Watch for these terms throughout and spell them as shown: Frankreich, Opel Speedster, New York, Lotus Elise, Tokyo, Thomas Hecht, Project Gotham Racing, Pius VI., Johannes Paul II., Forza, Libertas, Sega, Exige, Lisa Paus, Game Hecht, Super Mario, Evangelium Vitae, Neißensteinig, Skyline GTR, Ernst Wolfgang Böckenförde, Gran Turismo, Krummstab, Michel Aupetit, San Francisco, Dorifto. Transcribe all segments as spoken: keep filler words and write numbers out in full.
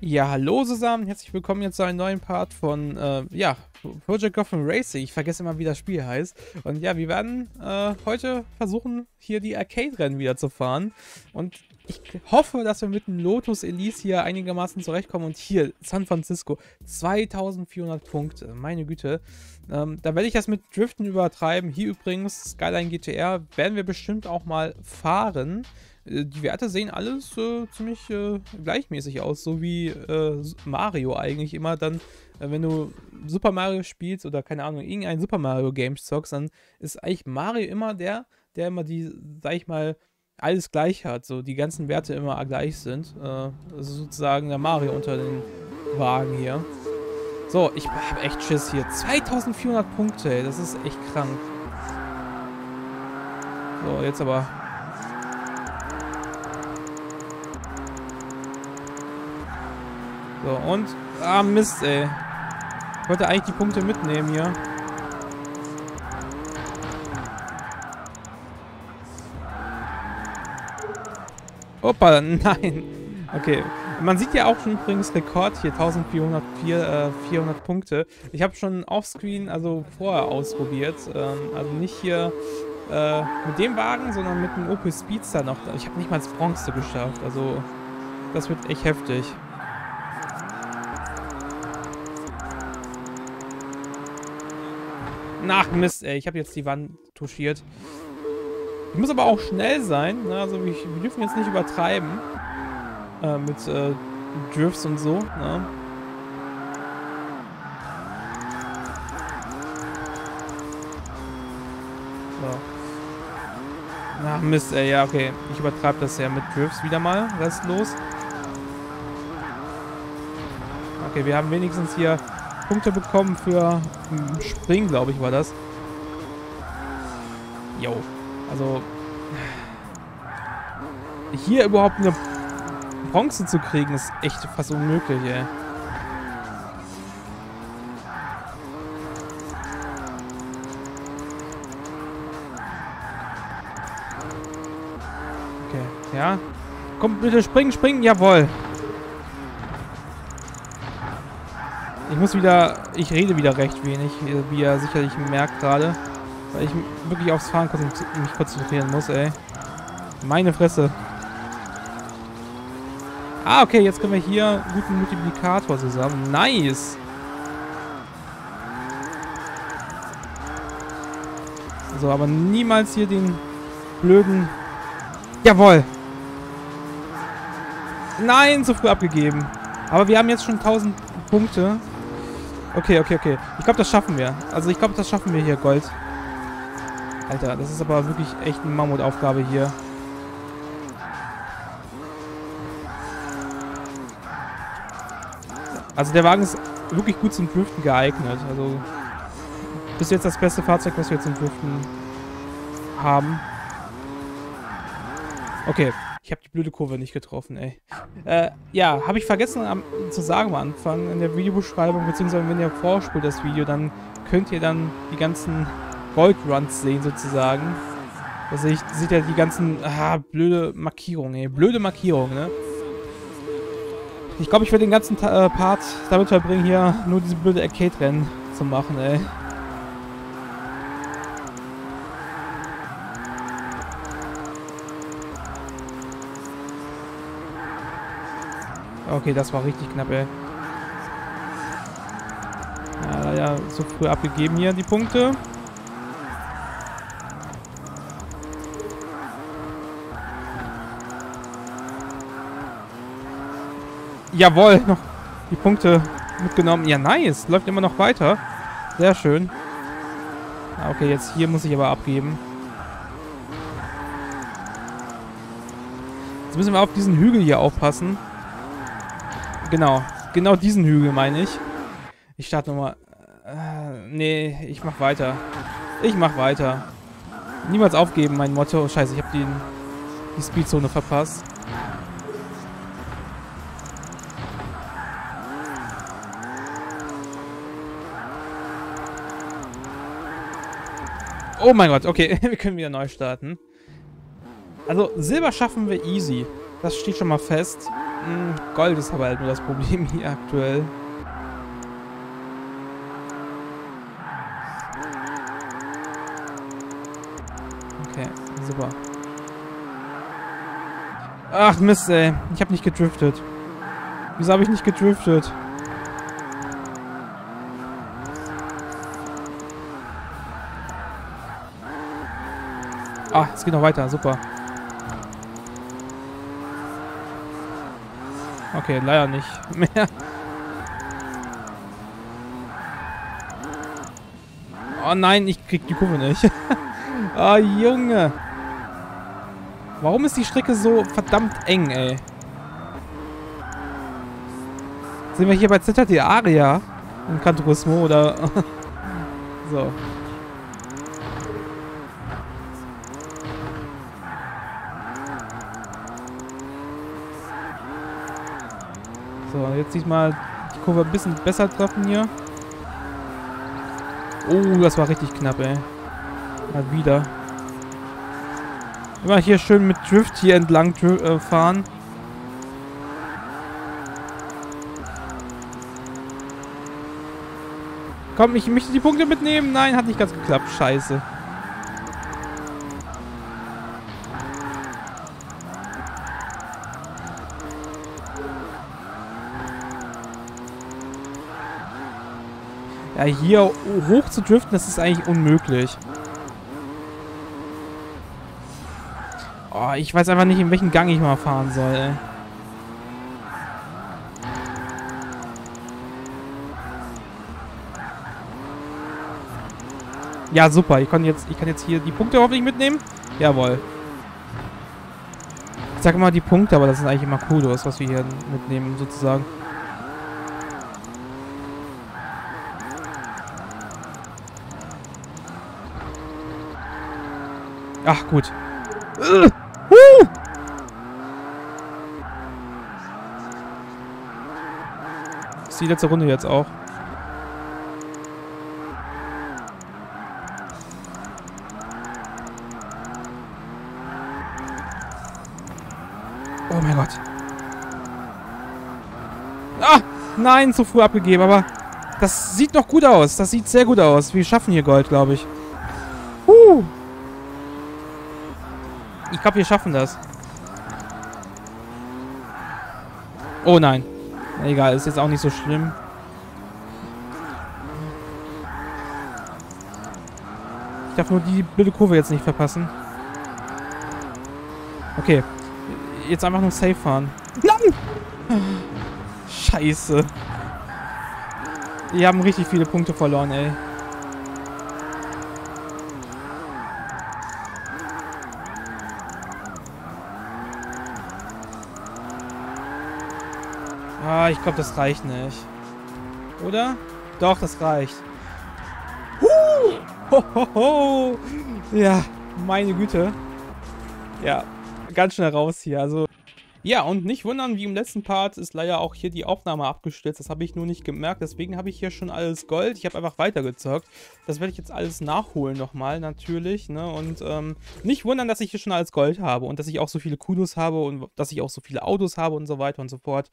Ja, hallo zusammen, herzlich willkommen jetzt zu einem neuen Part von, äh, ja, Project Gotham Racing. Ich vergesse immer, wie das Spiel heißt. Und ja, wir werden äh, heute versuchen, hier die Arcade-Rennen wieder zu fahren. Und ich hoffe, dass wir mit dem Lotus Elise hier einigermaßen zurechtkommen. Und hier, San Francisco, zweitausendvierhundert Punkte, meine Güte. Ähm, da werde ich das mit Driften übertreiben. Hier übrigens, Skyline G T R, werden wir bestimmt auch mal fahren. Die Werte sehen alles äh, ziemlich äh, gleichmäßig aus, so wie äh, Mario eigentlich immer. Dann, äh, wenn du Super Mario spielst oder keine Ahnung, irgendein Super Mario Game zockst, dann ist eigentlich Mario immer der, der immer die, sag ich mal, alles gleich hat. So die ganzen Werte immer gleich sind. Äh, das ist sozusagen der Mario unter den Wagen hier. So, ich hab echt Schiss hier. zweitausendvierhundert Punkte, ey, das ist echt krank. So, jetzt aber. So, und... Ah, Mist, ey. Ich wollte eigentlich die Punkte mitnehmen hier. Opa, nein. Okay. Man sieht ja auch schon übrigens Rekord hier, vierzehnhundertvier, äh, vierhundert Punkte. Ich habe schon offscreen, also vorher ausprobiert. Ähm, also nicht hier äh, mit dem Wagen, sondern mit dem Opel Speedster noch. Ich habe nicht mal das Bronze geschafft. Also, das wird echt heftig. Ach Mist, ey, ich habe jetzt die Wand touchiert. Ich muss aber auch schnell sein, ne? Also wir, wir dürfen jetzt nicht übertreiben äh, mit äh, Drifts und so. Ne? So. Ach Mist, ey, ja, okay. Ich übertreibe das ja mit Drifts wieder mal restlos. Okay, wir haben wenigstens hier Punkte bekommen für Springen, glaube ich, war das. Jo. Also... Hier überhaupt eine Bronze zu kriegen, ist echt fast unmöglich, ey. Okay, ja. Komm, bitte springen, springen, jawohl. Ich muss wieder, ich rede wieder recht wenig, wie ihr sicherlich merkt gerade, weil ich wirklich aufs Fahren mich konzentrieren muss, ey. Meine Fresse. Ah, okay, jetzt können wir hier guten Multiplikator zusammen. Nice! So, aber niemals hier den blöden... Jawohl! Nein, zu früh abgegeben. Aber wir haben jetzt schon tausend Punkte. Okay, okay, okay. Ich glaube, das schaffen wir. Also ich glaube, das schaffen wir hier, Gold. Alter, das ist aber wirklich echt eine Mammutaufgabe hier. Also der Wagen ist wirklich gut zum Driften geeignet. Also bis jetzt das beste Fahrzeug, was wir zum Driften haben. Okay. Ich habe die blöde Kurve nicht getroffen, ey. Äh, ja, habe ich vergessen am, zu sagen am Anfang in der Videobeschreibung, beziehungsweise wenn ihr vorspult das Video, dann könnt ihr dann die ganzen Goldruns sehen, sozusagen. Da seht ihr die ganzen, ah, blöde Markierungen, ey. Blöde Markierungen, ne? Ich glaube, ich werde den ganzen äh, Part damit verbringen, hier nur diese blöde Arcade-Rennen zu machen, ey. Okay, das war richtig knapp, ey. Ja, leider zu früh abgegeben hier die Punkte. Jawohl, noch die Punkte mitgenommen. Ja, nice. Läuft immer noch weiter. Sehr schön. Okay, jetzt hier muss ich aber abgeben. Jetzt müssen wir auf diesen Hügel hier aufpassen. Genau, genau diesen Hügel meine ich. Ich starte nochmal. Äh, nee, ich mach weiter. Ich mach weiter. Niemals aufgeben, mein Motto. Oh, scheiße, ich habe die, die Speedzone verpasst. Oh mein Gott, okay, wir können wieder neu starten. Also, Silber schaffen wir easy. Das steht schon mal fest. Gold ist aber halt nur das Problem hier aktuell. Okay, super. Ach Mist, ey. Ich habe nicht gedriftet. Wieso habe ich nicht gedriftet? Ah, es geht noch weiter. Super. Okay, leider nicht mehr. Oh nein, ich krieg die Kurve nicht. Ah, Junge. Warum ist die Strecke so verdammt eng, ey? Sind wir hier bei Z T Aria? In Gran Turismo oder... so. So, jetzt diesmal die Kurve ein bisschen besser treffen hier. Oh, das war richtig knapp, ey. Mal wieder. Immer hier schön mit Drift hier entlang äh, fahren. Komm, ich möchte die Punkte mitnehmen. Nein, hat nicht ganz geklappt. Scheiße. Ja, hier hoch zu driften, das ist eigentlich unmöglich. Oh, ich weiß einfach nicht, in welchen Gang ich mal fahren soll, ey. Ja, super. Ich kann jetzt, ich kann jetzt hier die Punkte hoffentlich mitnehmen. Jawohl. Ich sage immer die Punkte, aber das ist eigentlich immer Kudos, was wir hier mitnehmen, sozusagen. Ach, gut. Uh, uh. Das ist die letzte Runde jetzt auch. Oh mein Gott. Ah, nein, zu früh abgegeben, aber das sieht noch gut aus. Das sieht sehr gut aus. Wir schaffen hier Gold, glaube ich. Uh. Ich glaube, wir schaffen das. Oh nein. Egal, ist jetzt auch nicht so schlimm. Ich darf nur die blöde Kurve jetzt nicht verpassen. Okay. Jetzt einfach nur safe fahren. Nein! Scheiße. Wir haben richtig viele Punkte verloren, ey. Ah, ich glaube, das reicht nicht. Oder? Doch, das reicht. Huh! Ho, ho, ho. Ja, meine Güte. Ja, ganz schnell raus hier. Also, ja, und nicht wundern, wie im letzten Part ist leider auch hier die Aufnahme abgestürzt. Das habe ich nur nicht gemerkt. Deswegen habe ich hier schon alles Gold. Ich habe einfach weitergezockt. Das werde ich jetzt alles nachholen nochmal, natürlich. Ne? Und ähm, nicht wundern, dass ich hier schon alles Gold habe. Und dass ich auch so viele Kudos habe. Und dass ich auch so viele Autos habe und so weiter und so fort.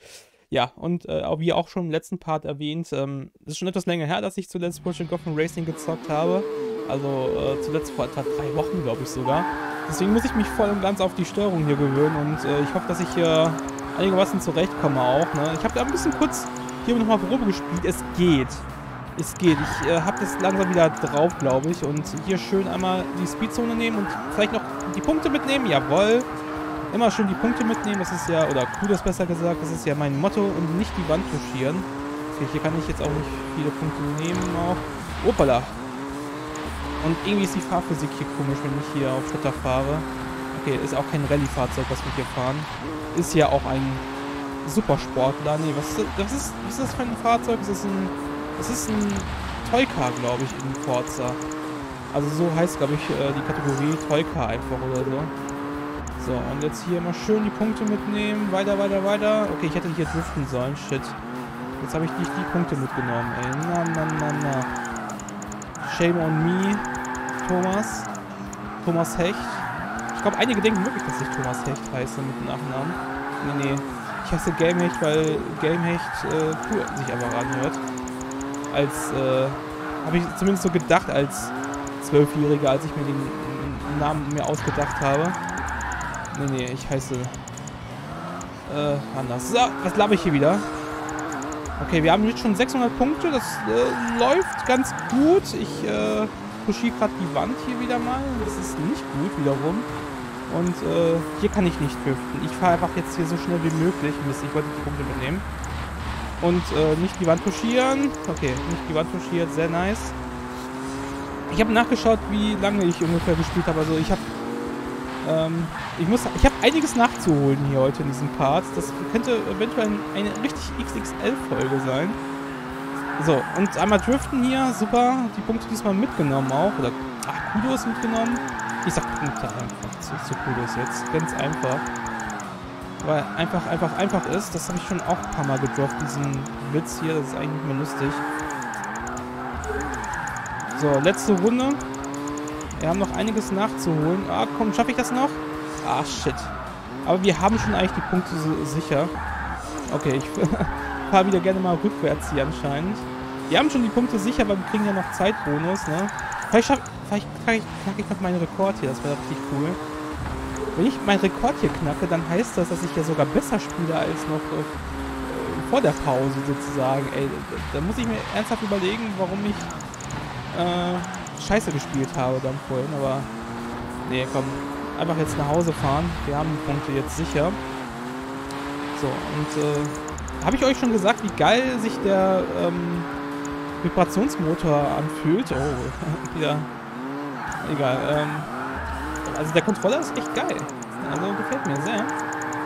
Ja, und äh, wie auch schon im letzten Part erwähnt, ähm, es ist schon etwas länger her, dass ich zuletzt Project Gotham Racing gezockt habe. Also äh, zuletzt vor etwa drei Wochen, glaube ich sogar. Deswegen muss ich mich voll und ganz auf die Steuerung hier gewöhnen und äh, ich hoffe, dass ich hier einigermaßen zurechtkomme auch. Ne? Ich habe da ein bisschen kurz hier nochmal Probe gespielt. Es geht. Es geht. Ich äh, habe das langsam wieder drauf, glaube ich. Und hier schön einmal die Speedzone nehmen und vielleicht noch die Punkte mitnehmen. Jawohl. Immer schön die Punkte mitnehmen, das ist ja, oder Kudos besser gesagt, das ist ja mein Motto, und nicht die Wand touchieren. Okay, hier kann ich jetzt auch nicht viele Punkte nehmen, auch. Opala! Und irgendwie ist die Fahrphysik hier komisch, wenn ich hier auf Schotter fahre. Okay, ist auch kein Rallye-Fahrzeug, was wir hier fahren. Ist ja auch ein Supersportler. Nee, was ist das? Was ist, was ist das für ein Fahrzeug? Das ist ein, das ist ein Toy-Car, glaube ich, in Forza. Also so heißt, glaube ich, die Kategorie Toy-Car einfach oder so. So, und jetzt hier mal schön die Punkte mitnehmen. Weiter, weiter, weiter. Okay, ich hätte hier driften sollen. Shit. Jetzt habe ich nicht die Punkte mitgenommen, ey. Na, na, na, na. Shame on me, Thomas. Thomas Hecht. Ich glaube, einige denken wirklich, dass ich Thomas Hecht heiße mit dem Nachnamen. Nee, nee. Ich hasse Game Hecht, weil Game Hecht äh, pur sich einfach anhört. Als, äh, habe ich zumindest so gedacht als Zwölfjähriger, als ich mir den Namen mir ausgedacht habe. Nee, nee, ich heiße äh, anders. So, was labe ich hier wieder? Okay, wir haben jetzt schon sechshundert Punkte, das äh, läuft ganz gut. Ich äh, pushiere gerade die Wand hier wieder mal, das ist nicht gut wiederum. Und äh, hier kann ich nicht driften. Ich fahre einfach jetzt hier so schnell wie möglich. Mist, ich wollte die Punkte mitnehmen. Und äh, nicht die Wand pushieren. Okay, nicht die Wand pushiert, sehr nice. Ich habe nachgeschaut, wie lange ich ungefähr gespielt habe. Also ich habe ähm, ich muss, ich habe einiges nachzuholen hier heute in diesem Part. Das könnte eventuell eine richtig X X L-Folge sein. So, und einmal driften hier. Super, die Punkte diesmal mitgenommen auch. Oder, ach, Kudos mitgenommen. Ich sag Punkte einfach zu, zu Kudos jetzt. Ganz einfach. Weil einfach, einfach, einfach ist. Das habe ich schon auch ein paar Mal gedroppt, diesen Witz hier. Das ist eigentlich nicht mehr lustig. So, letzte Runde. Wir haben noch einiges nachzuholen. Ah, komm, schaffe ich das noch? Ah, shit. Aber wir haben schon eigentlich die Punkte sicher. Okay, ich fahre wieder gerne mal rückwärts hier anscheinend. Wir haben schon die Punkte sicher, aber wir kriegen ja noch Zeitbonus, ne? Vielleicht schaffe Vielleicht knacke ich, knack ich noch meinen Rekord hier, das wäre richtig cool. Wenn ich meinen Rekord hier knacke, dann heißt das, dass ich ja sogar besser spiele als noch äh, vor der Pause sozusagen. Ey, da, da muss ich mir ernsthaft überlegen, warum ich äh, Scheiße gespielt habe dann vorhin, aber nee, komm, einfach jetzt nach Hause fahren. Wir haben die Punkte jetzt sicher. So, und äh, habe ich euch schon gesagt, wie geil sich der ähm, Vibrationsmotor anfühlt? Oh, ja. Egal, ähm, also der Controller ist echt geil. Also gefällt mir sehr.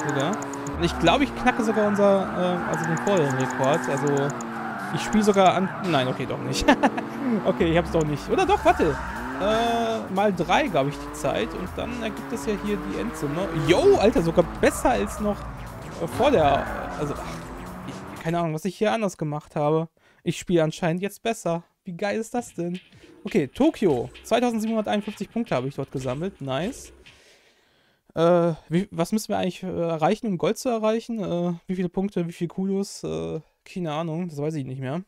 Sogar. Und ich glaube, ich knacke sogar unser, äh, also den vorigen Rekord. Also ich spiele sogar an... Nein, okay, doch nicht. Okay, ich hab's doch nicht. Oder doch, warte. Äh, mal drei, glaube ich, die Zeit. Und dann ergibt es ja hier die Endsumme. Yo, Alter, sogar besser als noch äh, vor der... Also, ach, ich, keine Ahnung, was ich hier anders gemacht habe. Ich spiele anscheinend jetzt besser. Wie geil ist das denn? Okay, Tokio. zweitausendsiebenhunderteinundfünfzig Punkte habe ich dort gesammelt. Nice. Äh, wie, was müssen wir eigentlich äh, erreichen, um Gold zu erreichen? Äh, wie viele Punkte, wie viele Kudos? Äh, keine Ahnung, das weiß ich nicht mehr.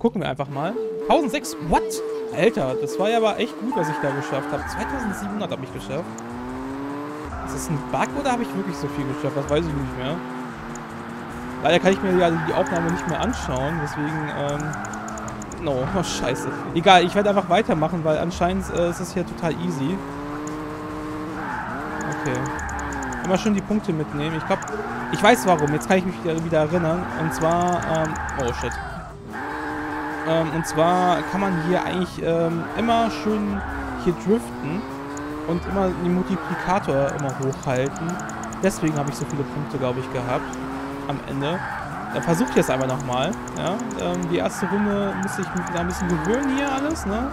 Gucken wir einfach mal. tausendsechs, what? Alter, das war ja aber echt gut, was ich da geschafft habe. zweitausendsiebenhundert habe ich geschafft. Ist das ein Bug oder habe ich wirklich so viel geschafft? Das weiß ich nicht mehr. Leider kann ich mir ja die Aufnahme nicht mehr anschauen, deswegen, ähm... No, oh, scheiße. Egal, ich werde einfach weitermachen, weil anscheinend äh, ist es hier total easy. Okay. Immer schön die Punkte mitnehmen. Ich glaube, ich weiß warum. Jetzt kann ich mich wieder, wieder erinnern. Und zwar, ähm... Oh, shit. Ähm, und zwar kann man hier eigentlich ähm, immer schön hier driften und immer den Multiplikator immer hochhalten. Deswegen habe ich so viele Punkte, glaube ich, gehabt. Am Ende. Dann versucht ihr es aber nochmal. Ja? Ähm, die erste Runde muss ich mich da ein bisschen gewöhnen hier alles. Ne?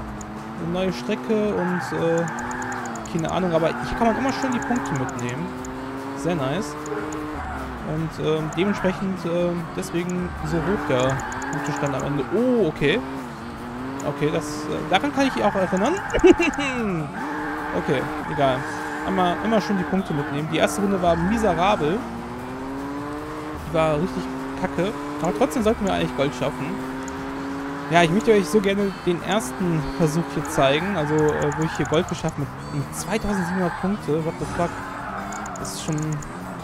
Eine neue Strecke und äh, keine Ahnung, aber hier kann man immer schön die Punkte mitnehmen. Sehr nice. Und äh, dementsprechend äh, deswegen so hoch der Punktestand am Ende. Oh, okay. Okay, das äh, daran kann ich auch erinnern. Okay, egal. Einmal, immer schön die Punkte mitnehmen. Die erste Runde war miserabel. War richtig kacke. Aber trotzdem sollten wir eigentlich Gold schaffen. Ja, ich möchte euch so gerne den ersten Versuch hier zeigen. Also, äh, wo ich hier Gold geschafft mit, mit zweitausendsiebenhundert Punkte. What the fuck? Das ist schon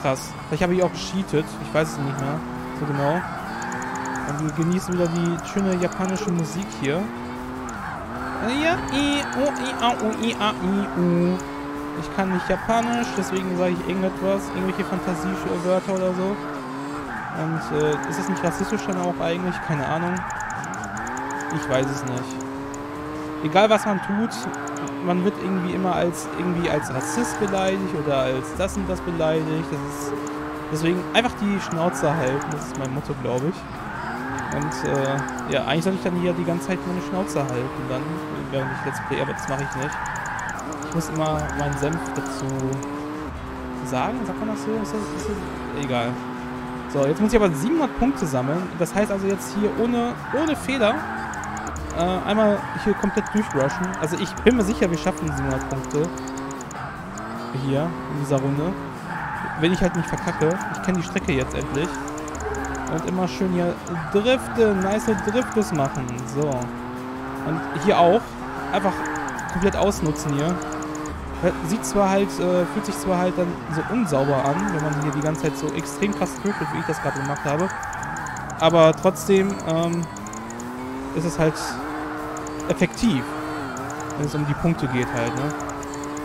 krass. Vielleicht habe ich auch gecheatet. Ich weiß es nicht mehr so genau. Und wir genießen wieder die schöne japanische Musik hier. Ich kann nicht japanisch, deswegen sage ich irgendetwas. Irgendwelche Fantasiewörter oder so. Und äh, ist das nicht rassistisch dann auch eigentlich? Keine Ahnung. Ich weiß es nicht. Egal was man tut, man wird irgendwie immer als irgendwie als Rassist beleidigt oder als das und das beleidigt. Das ist, deswegen einfach die Schnauze halten. Das ist mein Motto, glaube ich. Und äh, ja, eigentlich sollte ich dann hier die ganze Zeit meine Schnauze halten. Dann während ich Let's Play, aber das mache ich nicht. Ich muss immer meinen Senf dazu sagen. Sagt man das so? Ist das, ist das? Egal. So, jetzt muss ich aber siebenhundert Punkte sammeln. Das heißt also jetzt hier ohne, ohne Fehler äh, einmal hier komplett durchrushen. Also ich bin mir sicher, wir schaffen siebenhundert Punkte hier in dieser Runde. wenn ich halt nicht verkacke. Ich kenne die Strecke jetzt endlich. Und immer schön hier driften, nice Driftes machen. So. Und hier auch. Einfach komplett ausnutzen hier. Sieht zwar halt, äh, fühlt sich zwar halt dann so unsauber an, wenn man hier die ganze Zeit so extrem krass driftet, wie ich das gerade gemacht habe. Aber trotzdem ähm, ist es halt effektiv, wenn es um die Punkte geht halt, ne?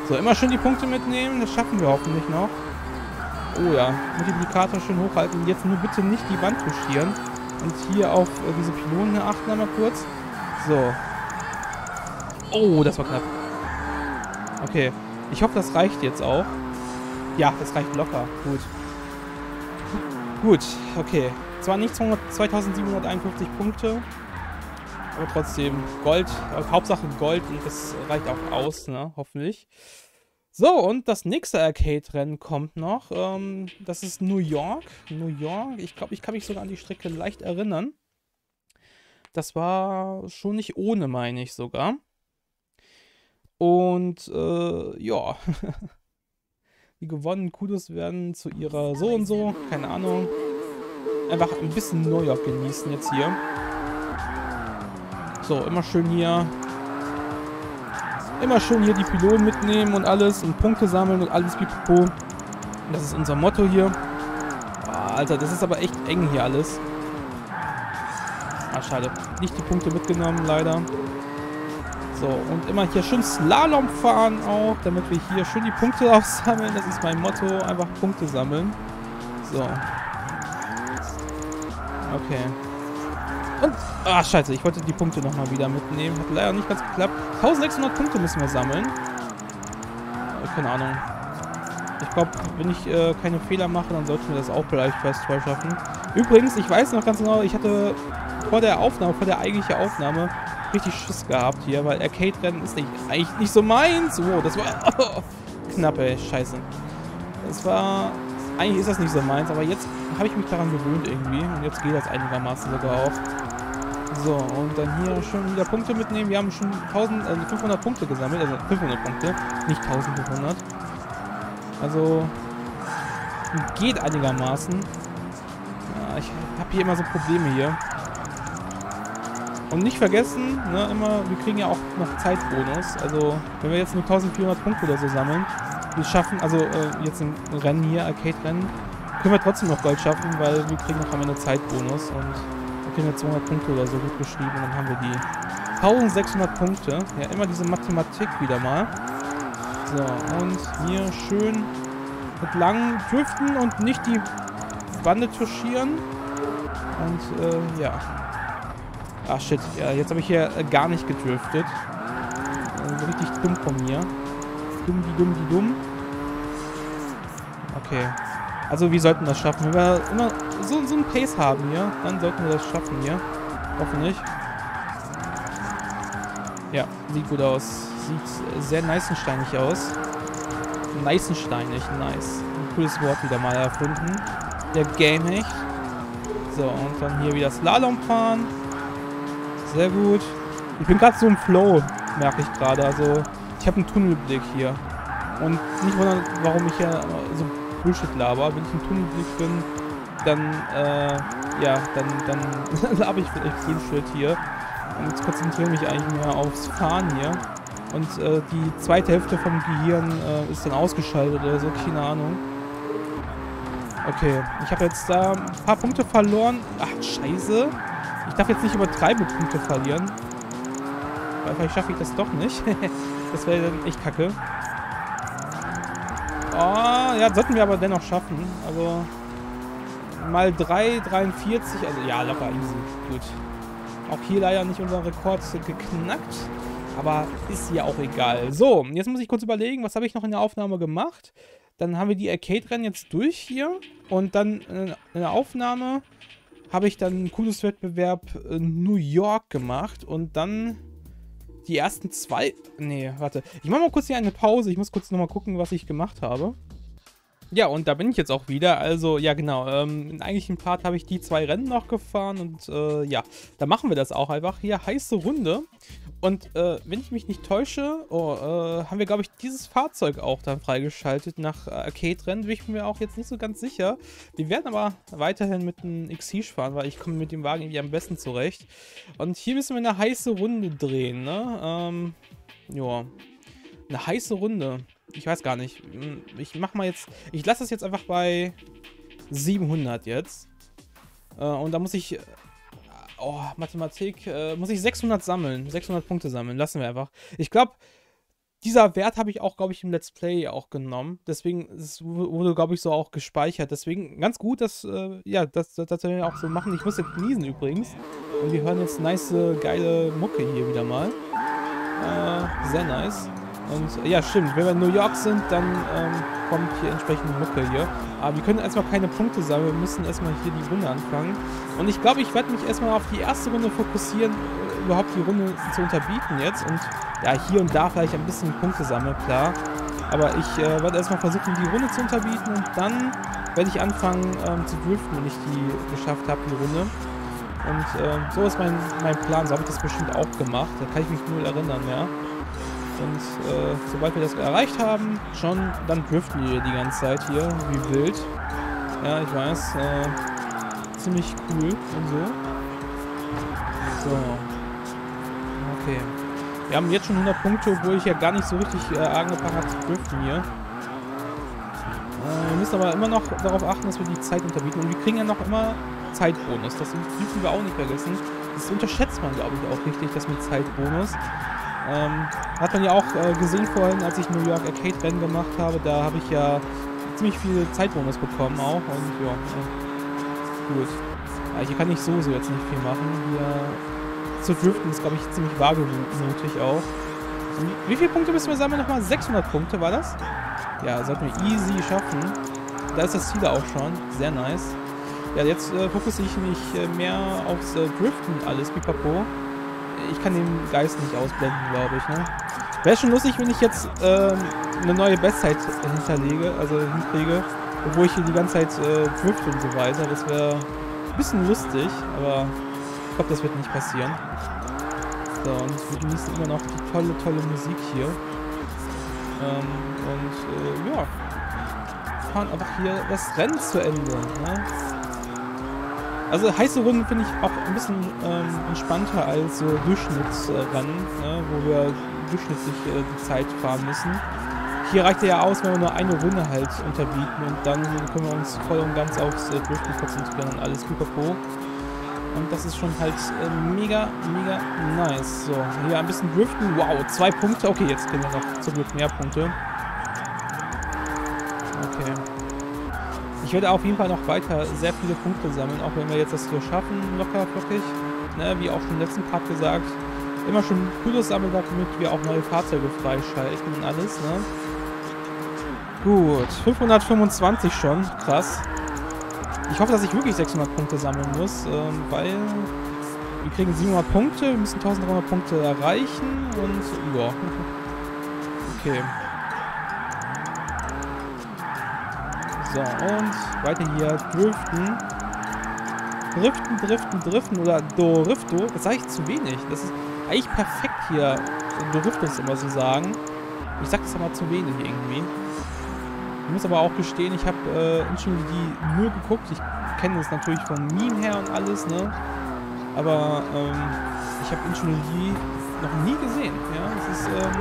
So, immer schön die Punkte mitnehmen, das schaffen wir hoffentlich noch. Oh ja, Multiplikator schön hochhalten, jetzt nur bitte nicht die Wand touchieren. Und hier auf äh, diese Pylonen hier achten einmal kurz. So. Oh, das war knapp. Okay, ich hoffe, das reicht jetzt auch. Ja, das reicht locker, gut. Gut, okay. Zwar nicht zweitausendsiebenhunderteinundfünfzig Punkte, aber trotzdem Gold, äh, Hauptsache Gold, und das reicht auch aus, ne, hoffentlich. So, und das nächste Arcade-Rennen kommt noch, ähm, das ist New York, New York, ich glaube, ich kann mich sogar an die Strecke leicht erinnern. Das war schon nicht ohne, meine ich sogar. Und, äh, ja, die gewonnenen Kudos werden zu ihrer so und so, keine Ahnung. Einfach ein bisschen New York genießen jetzt hier. So, immer schön hier. Immer schön hier die Pylonen mitnehmen und alles. Und Punkte sammeln und alles pipapo. Das ist unser Motto hier. Ah, Alter, das ist aber echt eng hier alles. Ah, schade. Nicht die Punkte mitgenommen, leider. So, und immer hier schön Slalom fahren auch, damit wir hier schön die Punkte aufsammeln. Das ist mein Motto. Einfach Punkte sammeln. So. Okay. Und, ah, scheiße, ich wollte die Punkte nochmal wieder mitnehmen. Hat leider nicht ganz geklappt. eintausendsechshundert Punkte müssen wir sammeln. Keine Ahnung. Ich glaube, wenn ich äh, keine Fehler mache, dann sollten wir das auch vielleicht fast voll schaffen. Übrigens, ich weiß noch ganz genau, ich hatte vor der Aufnahme, vor der eigentlichen Aufnahme, richtig Schiss gehabt hier, weil Arcade-Rennen ist nicht, eigentlich nicht so meins. Wow, das war oh, knapp, ey, scheiße. Das war... Eigentlich ist das nicht so meins, aber jetzt habe ich mich daran gewöhnt irgendwie. Und jetzt geht das einigermaßen sogar auch. So, und dann hier schön wieder Punkte mitnehmen. Wir haben schon eintausendfünfhundert Punkte gesammelt. Also fünfhundert Punkte, nicht eintausendfünfhundert. Also, geht einigermaßen. Ja, ich habe hier immer so Probleme hier. Und nicht vergessen, ne, immer, wir kriegen ja auch noch Zeitbonus. Also, wenn wir jetzt nur eintausendvierhundert Punkte oder so sammeln, wir schaffen, also äh, jetzt im Rennen hier, Arcade-Rennen, können wir trotzdem noch Gold schaffen, weil wir kriegen noch am Ende Zeitbonus und wir kriegen ja zweihundert Punkte oder so gut geschrieben und dann haben wir die eintausendsechshundert Punkte. Ja, immer diese Mathematik wieder mal. So, und hier schön entlang driften und nicht die Bande touchieren. Und, äh, ja. Ach, shit, ja, jetzt habe ich hier äh, gar nicht gedriftet. Also richtig dumm von mir. Dumm, die dumm, die dumm. Okay. Also, wir sollten das schaffen. Wenn wir immer so, so ein Pace haben hier, dann sollten wir das schaffen hier. Hoffentlich. Ja, sieht gut aus. Sieht sehr neißensteinig aus. Neißensteinig, nice. Ein cooles Wort wieder mal erfunden. Der Game Hecht. So, und dann hier wieder Slalom fahren. Sehr gut. Ich bin gerade so im Flow, merke ich gerade. Also. Ich habe einen Tunnelblick hier. Und nicht wundern, warum ich ja so Bullshit laber. Wenn ich im Tunnelblick bin, dann, äh, ja, dann, dann laber ich vielleicht Bullshit hier. Und jetzt konzentriere ich mich eigentlich mehr aufs Fahren hier. Und äh, die zweite Hälfte vom Gehirn äh, ist dann ausgeschaltet oder so, keine Ahnung. Okay, ich habe jetzt da ein paar Punkte verloren. Ach, scheiße. Ich darf jetzt nicht übertreiben mit Punkte verlieren. Weil vielleicht schaffe ich das doch nicht. Das wäre dann echt kacke. Oh, ja, sollten wir aber dennoch schaffen. Also, mal drei Komma vierunddreißig. Also, ja, locker, easy. Gut. Auch hier leider nicht unser Rekord geknackt. Aber ist ja auch egal. So, jetzt muss ich kurz überlegen, was habe ich noch in der Aufnahme gemacht. Dann haben wir die Arcade-Rennen jetzt durch hier. Und dann in der Aufnahme habe ich dann einen cooles Wettbewerb in New York gemacht. Und dann... Die ersten zwei... Nee, warte. Ich mache mal kurz hier eine Pause. Ich muss kurz nochmal gucken, was ich gemacht habe. Ja, und da bin ich jetzt auch wieder. Also, ja genau. Ähm, in eigentlichen Part habe ich die zwei Rennen noch gefahren. Und äh, ja, da machen wir das auch einfach. Hier heiße Runde. Und äh, wenn ich mich nicht täusche, oh, äh, haben wir, glaube ich, dieses Fahrzeug auch dann freigeschaltet nach äh, Arcade-Rennen. Bin ich mir auch jetzt nicht so ganz sicher. Wir werden aber weiterhin mit einem Exige fahren, weil ich komme mit dem Wagen irgendwie am besten zurecht. Und hier müssen wir eine heiße Runde drehen, ne? Ähm, ja, eine heiße Runde. Ich weiß gar nicht. Ich mach mal jetzt, ich lasse das jetzt einfach bei siebenhundert jetzt. Äh, und da muss ich... Oh, Mathematik, äh, muss ich sechshundert sammeln, sechshundert Punkte sammeln, lassen wir einfach. Ich glaube, dieser Wert habe ich auch, glaube ich, im Let's Play auch genommen. Deswegen es wurde, glaube ich, so auch gespeichert. Deswegen ganz gut, dass, äh, ja, das, das, das wir auch so machen. Ich muss jetzt niesen übrigens. Und wir hören jetzt nice, geile Mucke hier wieder mal. Äh, sehr nice. Und äh, ja, stimmt, wenn wir in New York sind, dann ähm, kommt hier entsprechende Mucke hier. Aber wir können erstmal keine Punkte sammeln, wir müssen erstmal hier die Runde anfangen. Und ich glaube, ich werde mich erstmal auf die erste Runde fokussieren, äh, überhaupt die Runde zu unterbieten jetzt. Und ja, hier und da vielleicht ein bisschen Punkte sammeln, klar. Aber ich äh, werde erstmal versuchen, die Runde zu unterbieten und dann werde ich anfangen ähm, zu driften, wenn ich die geschafft habe, die Runde. Und äh, so ist mein, mein Plan, so habe ich das bestimmt auch gemacht, da kann ich mich null erinnern, ja. Und äh, sobald wir das erreicht haben, schon, dann driften wir die ganze Zeit hier, wie wild. Ja, ich weiß, äh, ziemlich cool und so. So. Okay. Wir haben jetzt schon hundert Punkte, obwohl ich ja gar nicht so richtig äh, angefangen habe zu driften hier. Äh, wir müssen aber immer noch darauf achten, dass wir die Zeit unterbieten. Und wir kriegen ja noch immer Zeitbonus. Das dürfen wir auch nicht vergessen. Das unterschätzt man, glaube ich, auch richtig, das mit Zeitbonus. Ähm, hat man ja auch äh, gesehen vorhin, als ich New York Arcade Rennen gemacht habe, da habe ich ja ziemlich viele Zeitbonus bekommen auch und ja, äh, gut. Ja, hier kann ich so so jetzt nicht viel machen. Hier zu driften ist, glaube ich, ziemlich wagemutig auch. Also, wie viele Punkte müssen wir sammeln? Nochmal sechshundert Punkte war das? Ja, sollten wir easy schaffen. Da ist das Ziel auch schon. Sehr nice. Ja, jetzt äh, fokussiere ich mich äh, mehr aufs äh, Driften alles, pipapo. Ich kann den Geist nicht ausblenden, glaube ich, ne? Wäre schon lustig, wenn ich jetzt ähm, eine neue Bestzeit hinterlege, also hinkriege, obwohl ich hier die ganze Zeit äh, drifte und so weiter. Das wäre ein bisschen lustig, aber ich glaube, das wird nicht passieren. So, und wir genießen immer noch die tolle, tolle Musik hier. Ähm, und äh, ja, wir fahren einfach hier das Rennen zu Ende, ne? Also heiße Runden finde ich auch ein bisschen ähm, entspannter als so Durchschnittsrennen, ne, wo wir durchschnittlich äh, die Zeit fahren müssen. Hier reicht ja aus, wenn wir nur eine Runde halt unterbieten und dann können wir uns voll und ganz aufs äh, Durchschnitt konzentrieren und alles pipapo. Und das ist schon halt äh, mega, mega nice. So, hier ein bisschen driften. Wow, zwei Punkte. Okay, jetzt kriegen wir noch zum Glück mehr Punkte. Okay. Ich werde auf jeden Fall noch weiter sehr viele Punkte sammeln, auch wenn wir jetzt das hier schaffen, locker, flockig. Ne, wie auch schon im letzten Part gesagt, immer schon Kudos sammeln, damit wir auch neue Fahrzeuge freischalten und alles. Ne? Gut, fünfhundertfünfundzwanzig schon, krass. Ich hoffe, dass ich wirklich sechshundert Punkte sammeln muss, ähm, weil wir kriegen siebenhundert Punkte, wir müssen dreizehnhundert Punkte erreichen und ja, okay. So, und weiter hier driften. Driften, driften, driften oder Dorifto. Das sage ich zu wenig. Das ist eigentlich perfekt hier. Dorifto ist immer so sagen. Ich sage das aber zu wenig irgendwie. Ich muss aber auch gestehen, ich habe äh, Entschuldigung, die nur geguckt. Ich kenne das natürlich vom Meme her und alles, ne? Aber ähm, ich habe Entschuldigung, die noch nie gesehen. Ja, das ist... Ähm,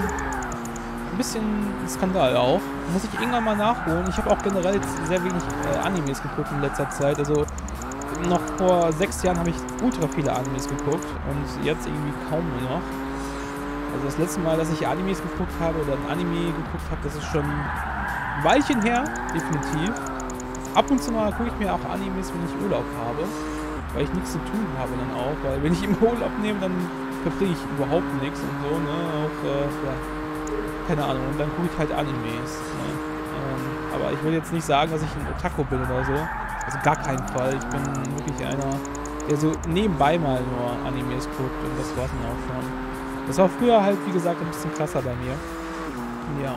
bisschen Skandal auch. Muss ich irgendwann mal nachholen. Ich habe auch generell sehr wenig äh, Animes geguckt in letzter Zeit. Also noch vor sechs Jahren habe ich ultra viele Animes geguckt und jetzt irgendwie kaum mehr noch. Also das letzte Mal, dass ich Animes geguckt habe oder ein Anime geguckt habe, das ist schon ein Weilchen her, definitiv. Ab und zu mal gucke ich mir auch Animes, wenn ich Urlaub habe, weil ich nichts zu tun habe dann auch. Weil wenn ich im Urlaub nehme, dann verbringe ich überhaupt nichts und so, ne, auch äh, ja. Keine Ahnung, und dann gucke ich halt Animes. Ne? Ähm, aber ich will jetzt nicht sagen, dass ich ein Otaku bin oder so. Also gar keinen Fall. Ich bin wirklich einer, der so nebenbei mal nur Animes guckt und das war's dann auch schon. Das war früher halt, wie gesagt, ein bisschen krasser bei mir. Ja.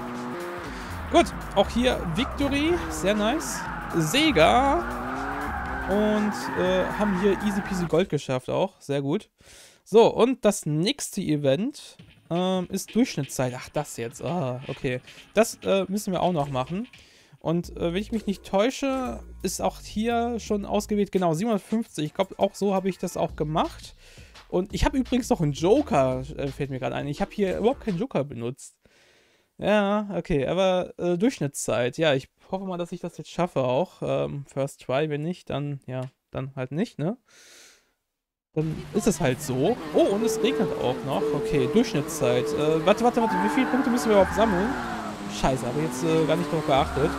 Gut, auch hier Victory, sehr nice. Sega. Und äh, haben hier Easy Peasy Gold geschafft auch, sehr gut. So, und das nächste Event ähm, ist Durchschnittszeit. Ach, das jetzt. Ah, okay. Das äh, müssen wir auch noch machen. Und äh, wenn ich mich nicht täusche, ist auch hier schon ausgewählt, genau, siebenhundertfünfzig. Ich glaube, auch so habe ich das auch gemacht. Und ich habe übrigens noch einen Joker, äh, fällt mir gerade ein. Ich habe hier überhaupt keinen Joker benutzt. Ja, okay, aber äh, Durchschnittszeit. Ja, ich hoffe mal, dass ich das jetzt schaffe auch. Ähm, first try, wenn nicht, dann, ja, dann halt nicht, ne? Dann ist es halt so. Oh, und es regnet auch noch. Okay, Durchschnittszeit. Äh, warte, warte, warte, wie viele Punkte müssen wir überhaupt sammeln? Scheiße, habe ich jetzt äh, gar nicht drauf geachtet.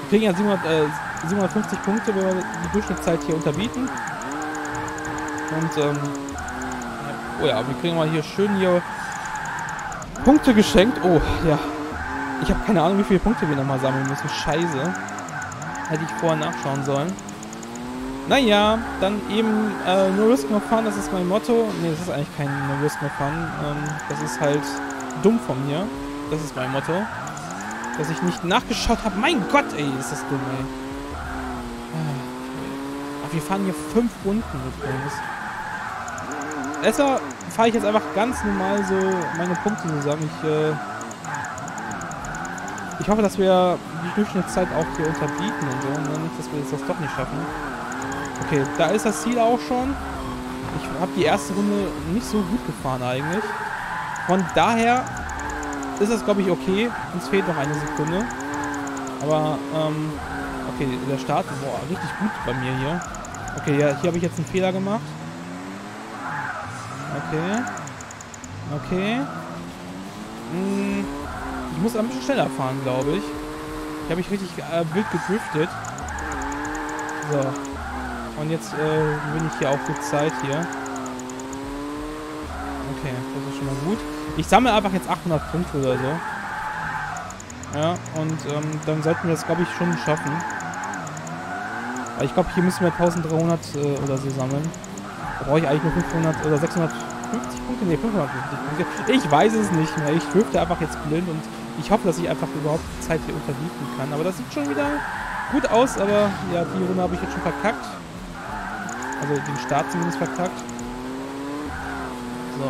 Wir kriegen ja siebenhundert, äh, siebenhundertfünfzig Punkte, wenn wir die Durchschnittszeit hier unterbieten. Und, ähm, oh ja, wir kriegen mal hier schön hier Punkte geschenkt. Oh, ja. Ich habe keine Ahnung, wie viele Punkte wir nochmal sammeln müssen. Scheiße. Hätte ich vorher nachschauen sollen. Naja, dann eben äh, No Risk No Fun, das ist mein Motto. Ne, das ist eigentlich kein No Risk No Fun. Ähm, das ist halt dumm von mir. Das ist mein Motto. Dass ich nicht nachgeschaut habe. Mein Gott, ey, ist das dumm, ey. Ach, wir fahren hier fünf Runden übrigens. Besser fahre ich jetzt einfach ganz normal so meine Punkte zusammen. Ich, äh, ich hoffe, dass wir die Durchschnittszeit auch hier unterbieten und so. Und dann, dass wir jetzt das doch nicht schaffen. Okay, da ist das Ziel auch schon. Ich habe die erste Runde nicht so gut gefahren eigentlich. Von daher ist das, glaube ich, okay. Uns fehlt noch eine Sekunde. Aber, ähm, okay, der Start, boah, richtig gut bei mir hier. Okay, ja, hier habe ich jetzt einen Fehler gemacht. Okay. Okay. Hm, ich muss ein bisschen schneller fahren, glaube ich. Hier habe ich richtig äh, wild gedriftet. So. Und jetzt äh, bin ich hier auch gut Zeit hier. Okay, das ist schon mal gut. Ich sammle einfach jetzt achthundert Punkte oder so. Ja, und ähm, dann sollten wir das, glaube ich, schon schaffen. Aber ich glaube, hier müssen wir dreizehnhundert äh, oder so sammeln. Da brauche ich eigentlich nur fünfhundert oder sechshundertfünfzig Punkte? Ne, fünfhundertfünfzig Punkte. Ich weiß es nicht mehr. Ich drifte einfach jetzt blind und ich hoffe, dass ich einfach überhaupt die Zeit hier unterbieten kann. Aber das sieht schon wieder gut aus, aber ja, die Runde habe ich jetzt schon verkackt. Also den Start zumindest verkackt. So.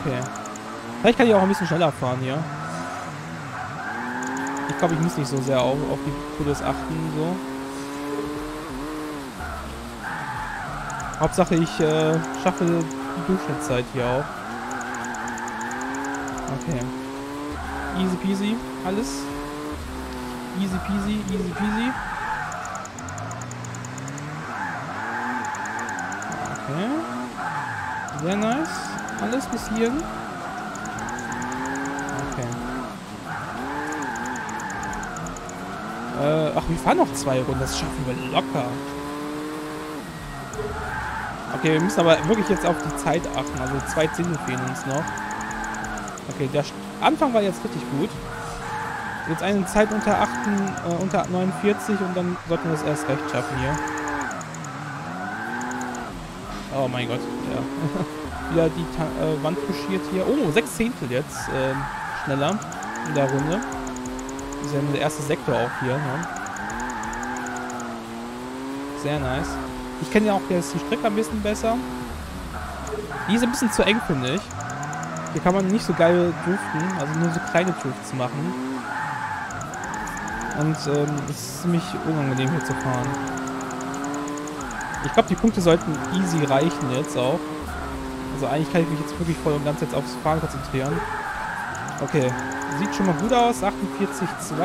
Okay. Vielleicht kann ich auch ein bisschen schneller fahren hier. Ich glaube, ich muss nicht so sehr auf, auf die Kudos achten, so. Hauptsache ich äh, schaffe die Durchschnittszeit hier auch. Okay. Easy peasy, alles. Easy peasy, easy peasy. Okay. Sehr nice. Alles bis hierhin. Okay. Äh, ach, wir fahren noch zwei Runden. Das schaffen wir locker. Okay, wir müssen aber wirklich jetzt auf die Zeit achten. Also zwei Zehntel fehlen uns noch. Okay, der Anfang war jetzt richtig gut. Jetzt eine Zeit unter acht, äh, unter neunundvierzig und dann sollten wir das erst recht schaffen hier. Oh mein Gott, ja. Wieder die Ta äh, Wand puschiert hier. Oh, sechs Zehntel jetzt äh, schneller in der Runde. Das ist ja der erste Sektor auch hier. Ne? Sehr nice. Ich kenne ja auch jetzt die Strecke ein bisschen besser. Die ist ein bisschen zu eng, finde ich. Hier kann man nicht so geil driften, also nur so kleine Drifts machen. Und ähm, es ist ziemlich unangenehm hier zu fahren. Ich glaube, die Punkte sollten easy reichen jetzt auch. Also eigentlich kann ich mich jetzt wirklich voll und ganz jetzt aufs Fahren konzentrieren. Okay, sieht schon mal gut aus, achtundvierzig Komma zwei.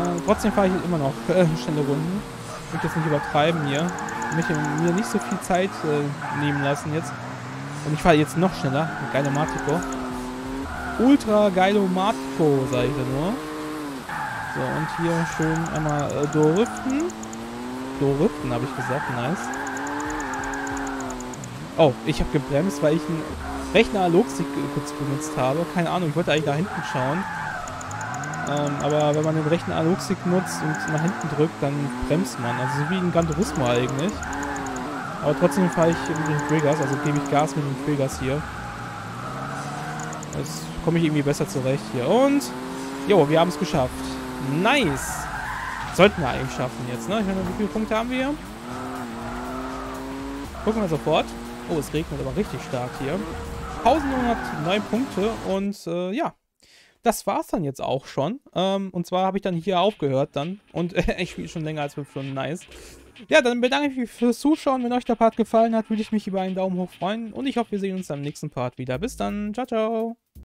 Äh, trotzdem fahre ich immer noch äh, schnelle Runden. Ich möchte jetzt nicht übertreiben hier. Ich möchte mir nicht so viel Zeit äh, nehmen lassen jetzt. Und ich fahre jetzt noch schneller. Geile Matico. Ultra geile Matico, sage ich da nur. So, und hier schön einmal äh, Doriften. Doriften habe ich gesagt, nice. Oh, ich habe gebremst, weil ich einen rechten Analogstick kurz benutzt habe. Keine Ahnung, ich wollte eigentlich nach hinten schauen. Ähm, aber wenn man den rechten Analogstick nutzt und nach hinten drückt, dann bremst man. Also so wie ein Gran Turismo eigentlich. Aber trotzdem fahre ich mit dem Freegas, also gebe ich Gas mit dem Freegas hier. Jetzt komme ich irgendwie besser zurecht hier. Und, jo, wir haben es geschafft. Nice. Sollten wir eigentlich schaffen jetzt, ne? Ich meine, wie viele Punkte haben wir hier? Gucken wir sofort. Oh, es regnet aber richtig stark hier. eintausendneunhundertneun Punkte und äh, ja, das war's dann jetzt auch schon. Ähm, und zwar habe ich dann hier aufgehört dann und äh, ich spiele schon länger als fünf Stunden, nice. Ja, dann bedanke ich mich fürs Zuschauen. Wenn euch der Part gefallen hat, würde ich mich über einen Daumen hoch freuen und ich hoffe, wir sehen uns am nächsten Part wieder. Bis dann, ciao, ciao.